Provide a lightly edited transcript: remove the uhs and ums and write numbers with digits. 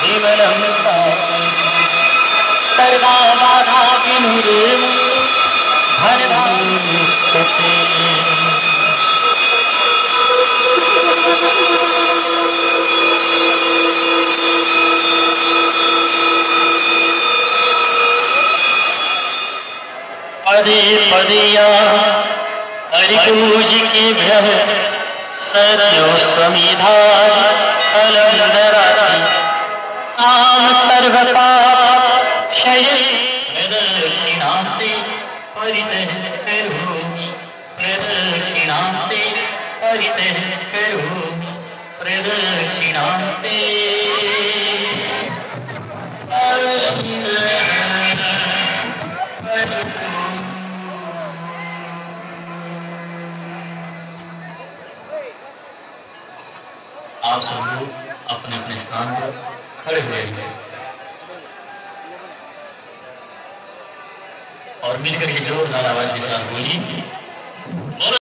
जीवन सर्वा बाधा विनुरे भरवा पदे पदिया हरिपूज के भ्रम सरो समिधा अलंदराती काम सर्व पाप क्षय प्रदक्षिणाते परितः करोमि प्रदक्षिणाते परितः करोमि प्रदक्षिणाते आप सब लोग अपने अपने स्थान पर खड़े हुए हैं और मिलकर ये जरूर नाराबाजी के साथ बोली।